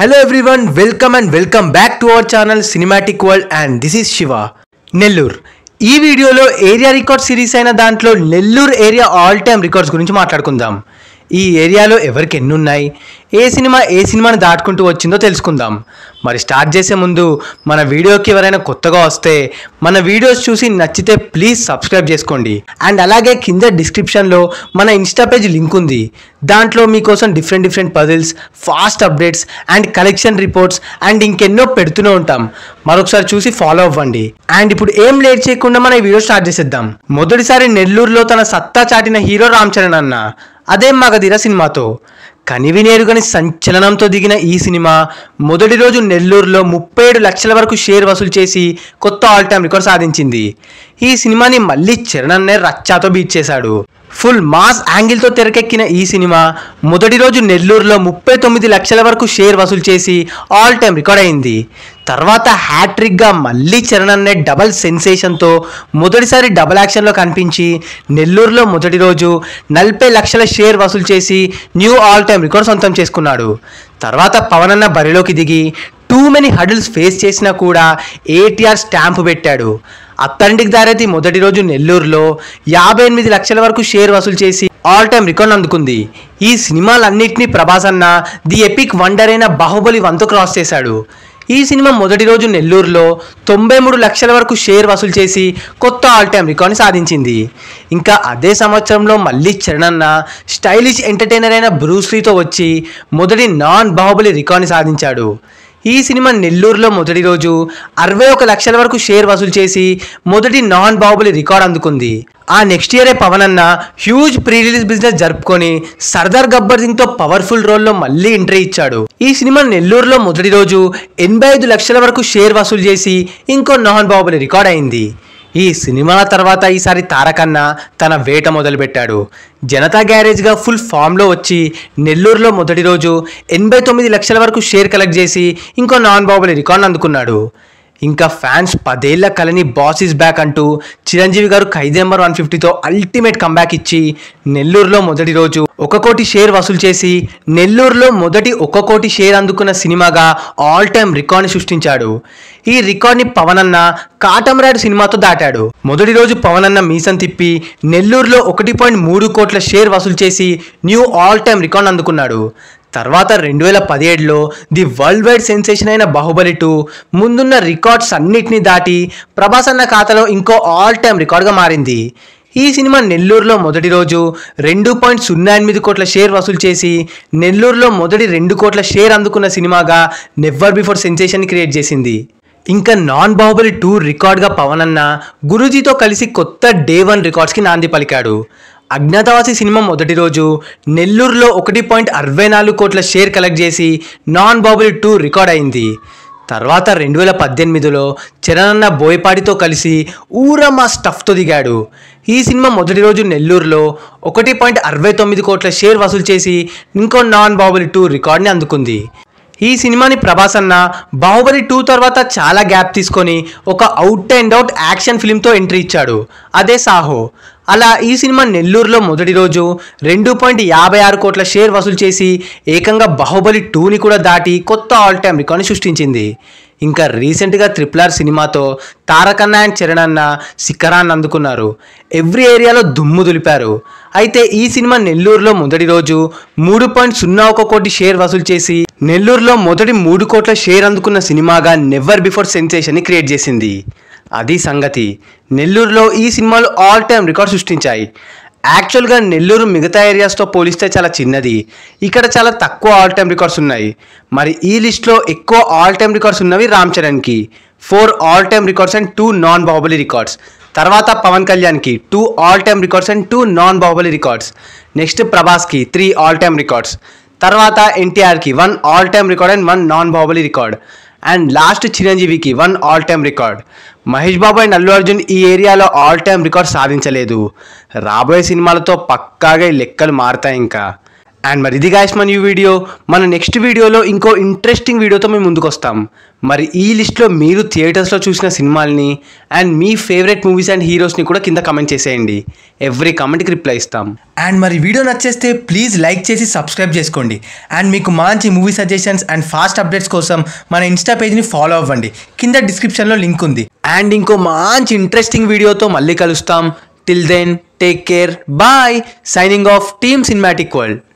Hello everyone, welcome back to our channel Cinematic World and this is Shiva. Nellure. ఈ వీడియోలో area record series అయిన దాంట్లో Nellore area all time records గురించి మాట్లాడుకుందాం. ఈ ఏరియాలో ఎవరికి ఎన్ని ఉన్నాయి, ఏ సినిమాని దాటుకుంటూ వచ్చిందో తెలుసుకుందాం. మరి స్టార్ట్ చేసే ముందు మన వీడియోకి ఎవరైనా కొత్తగా వస్తే మన వీడియోస్ చూసి నచ్చితే ప్లీజ్ సబ్స్క్రైబ్ చేసుకోండి. అండ్ అలాగే కింద డిస్క్రిప్షన్లో మన ఇన్స్టా పేజ్ లింక్ ఉంది. దాంట్లో మీకోసం different puzzles, fast updates and collection reports and ఇంకెన్నో పెడుతూనే ఉంటాం. మరొకసారి చూసి ఫాలో అవ్వండి. అండ్ ఇప్పుడు ఏం లేట్ చేయకుండా మన వీడియో స్టార్ట్ చేసేద్దాం. మొదటిసారి నెల్లూరులో తన సత్తా చాటిన హీరో రామ్ చరణ్ అన్న, అదే మగధీర సినిమాతో. కనివినేరుగని సంచలనంతో దిగిన ఈ సినిమా మొదటి రోజు నెల్లూరులో 37 లక్షల వరకు షేర్ వసూలు చేసి కొత్త ఆల్ టైమ్ రికార్డ్ సాధించింది. ఈ సినిమాని మళ్ళీ చరణ్నే రచ్చాతో బీట్ చేశాడు. ఫుల్ మాస్ యాంగిల్తో తెరకెక్కిన ఈ సినిమా మొదటి రోజు నెల్లూరులో 39 లక్షల వరకు షేర్ వసూలు చేసి ఆల్ టైమ్ రికార్డ్ అయింది. తర్వాత హ్యాట్రిక్గా మళ్ళీ చరణ్ అనే డబల్ సెన్సేషన్తో మొదటిసారి డబల్ యాక్షన్లో కనిపించి నెల్లూరులో మొదటి రోజు 40 లక్షల షేర్ వసూలు చేసి న్యూ ఆల్ టైమ్ రికార్డ్ సొంతం చేసుకున్నాడు. తర్వాత పవన్ అన్న బరిలోకి దిగి టూ మెనీ హడిల్స్ ఫేస్ చేసినా కూడా NTR స్టాంప్ పెట్టాడు. అత్తంటికి దారేది మొదటి రోజు నెల్లూరులో 58 లక్షల వరకు షేర్ వసూలు చేసి ఆల్ టైమ్ రికార్డ్ అందుకుంది. ఈ సినిమాలన్నింటినీ ప్రభాస్ అన్న ది ఎపిక్ వండర్ అయిన బాహుబలి 1తో క్రాస్ చేశాడు. ఈ సినిమా మొదటి రోజు నెల్లూరులో 93 లక్షల వరకు షేర్ వసూలు చేసి కొత్త ఆల్ టైమ్ రికార్డ్ని సాధించింది. ఇంకా అదే సంవత్సరంలో మళ్ళీ చరణ్ అన్న స్టైలిష్ ఎంటర్టైనర్ అయిన బ్రూస్లీతో వచ్చి మొదటి నాన్ బాహుబలి రికార్డ్ని సాధించాడు. ఈ సినిమా నెల్లూరులో మొదటి రోజు 61 లక్షల వరకు షేర్ వసూలు చేసి మొదటి నాన్ బాహుబలి రికార్డ్ అందుకుంది. ఆ నెక్స్ట్ ఇయరే పవన్ అన్న హ్యూజ్ ప్రీ రిలీజ్ బిజినెస్ జరుపుకొని సర్దార్ గబ్బర్ సింగ్తో పవర్ఫుల్ రోల్లో మళ్ళీ ఎంట్రీ ఇచ్చాడు. ఈ సినిమా నెల్లూరులో మొదటి రోజు 85 లక్షల వరకు షేర్ వసూలు చేసి ఇంకో నాన్ బాహుబలి రికార్డ్ అయింది. ఈ సినిమాల తర్వాత ఈసారి తారకన్న తన వేట మొదలుపెట్టాడు. జనతా గ్యారేజ్గా ఫుల్ ఫామ్లో వచ్చి నెల్లూరులో మొదటి రోజు 89 లక్షల వరకు షేర్ కలెక్ట్ చేసి ఇంకో నాన్ బాహుబలి రికార్డ్ అందుకున్నాడు. ఇంకా ఫ్యాన్స్ 10 ఏళ్ల కలని బాస్ ఈజ్ బ్యాక్ అంటూ చిరంజీవి గారు ఖైదీ నెంబర్ 150తో అల్టిమేట్ కంబ్యాక్ ఇచ్చి నెల్లూరులో మొదటి రోజు 1 కోటి షేర్ వసూలు చేసి నెల్లూరులో మొదటి 1 కోటి షేర్ అందుకున్న సినిమాగా ఆల్ టైమ్ రికార్డ్ని సృష్టించాడు. ఈ రికార్డ్ని పవన్ అన్న కాటమరాడు సినిమాతో దాటాడు. మొదటి రోజు పవన్ అన్న మీసం తిప్పి నెల్లూరులో 1.3 కోట్ల షేర్ వసూలు చేసి న్యూ ఆల్ టైమ్ రికార్డ్ అందుకున్నాడు. తర్వాత 2017లో ది వరల్డ్ వైడ్ సెన్సేషన్ అయిన బాహుబలి 2 ముందున్న రికార్డ్స్ అన్నిటినీ దాటి ప్రభాస్ అన్న ఖాతాలో ఇంకో ఆల్ టైమ్ రికార్డ్గా మారింది. ఈ సినిమా నెల్లూరులో మొదటి రోజు 2.08 కోట్ల షేర్ వసూలు చేసి నెల్లూరులో మొదటి 2 కోట్ల షేర్ అందుకున్న సినిమాగా నెవర్ బిఫోర్ సెన్సేషన్ క్రియేట్ చేసింది. ఇంకా నాన్ బాహుబలి 2 రికార్డ్గా పవన్ అన్న గురూజీతో కలిసి కొత్త Day 1 రికార్డ్స్కి నాంది పలికాడు. అజ్ఞాతవాసి సినిమా మొదటి రోజు నెల్లూరులో 1.64 కోట్ల షేర్ కలెక్ట్ చేసి నాన్ బాహుబలి 2 రికార్డ్ అయింది. తర్వాత 2018లో చరణ్ అన్న బోయపాటితో కలిసి ఊరా మా స్టఫ్తో దిగాడు. ఈ సినిమా మొదటి రోజు నెల్లూరులో 1.69 కోట్ల షేర్ వసూలు చేసి ఇంకో నాన్ బాహుబలి 2 రికార్డ్ని అందుకుంది. ఈ సినిమాని ప్రభాస్ అన్న బాహుబలి 2 తర్వాత చాలా గ్యాప్ తీసుకొని ఒక అవుట్ అండ్ అవుట్ యాక్షన్ ఫిలింతో ఎంట్రీ ఇచ్చాడు, అదే సాహో. అలా ఈ సినిమా నెల్లూరులో మొదటి రోజు 2.56 కోట్ల షేర్ వసూలు చేసి ఏకంగా బాహుబలి 2ని కూడా దాటి కొత్త ఆల్ టైమ్ రికార్డ్ని సృష్టించింది. ఇంకా రీసెంట్గా RRR సినిమాతో తారకన్న అండ్ చరణ్ అన్న శిఖరాన్ని అందుకున్నారు. ఎవ్రీ ఏరియాలో దుమ్ము దులిపారు. అయితే ఈ సినిమా నెల్లూరులో మొదటి రోజు 3.01 కోటి షేర్ వసూలు చేసి నెల్లూరులో మొదటి 3 కోట్ల షేర్ అందుకున్న సినిమాగా నెవర్ బిఫోర్ సెన్సేషన్ని క్రియేట్ చేసింది. అది సంగతి. నెల్లూరులో ఈ సినిమాలు ఆల్ టైమ్ రికార్డ్ సృష్టించాయి. యాక్చువల్గా నెల్లూరు మిగతా ఏరియాస్తో పోలిస్తే చాలా చిన్నది. ఇక్కడ చాలా తక్కువ ఆల్ టైమ్ రికార్డ్స్ ఉన్నాయి. మరి ఈ లిస్ట్లో ఎక్కువ ఆల్ టైమ్ రికార్డ్స్ ఉన్నవి రామ్ చరణ్కి 4 all time records and 2 non Baahubali records. తర్వాత పవన్ కళ్యాణ్కి 2 all time records and 2 non Baahubali records. Next ప్రభాస్కి 3 ఆల్ టైమ్ రికార్డ్స్. తర్వాత NTRకి 1 all time record and 1 non Baahubali record. And last చిరంజీవికి 1 all time record. Mahesh Babu and Allu Arjun ఈ ఏరియాలో ఆల్ టైమ్ రికార్డ్ సాధించలేదు. రాబోయే సినిమాలతో పక్కాగా ఈ లెక్కలు మారుతాయి. ఇంకా అండ్ మరి ఇది గైస్ మన ఈ వీడియో. మన నెక్స్ట్ వీడియోలో ఇంకో ఇంట్రెస్టింగ్ వీడియోతో మేము ముందుకు వస్తాం. మరి ఈ లిస్ట్లో మీరు థియేటర్స్లో చూసిన సినిమాల్ని అండ్ మీ ఫేవరెట్ మూవీస్ అండ్ హీరోస్ని కూడా కింద కమెంట్ చేసేయండి. ఎవ్రీ కమెంట్కి రిప్లై ఇస్తాం. అండ్ మరి వీడియో నచ్చేస్తే ప్లీజ్ లైక్ చేసి సబ్స్క్రైబ్ చేసుకోండి. అండ్ మీకు మంచి movie suggestions and fast updates కోసం మన ఇన్స్టా పేజ్ని ఫాలో అవ్వండి. కింద డిస్క్రిప్షన్లో లింక్ ఉంది. అండ్ ఇంకో మంచి ఇంట్రెస్టింగ్ వీడియోతో మళ్ళీ కలుస్తాం. Till then take care. Bye. Signing off team cinematic world.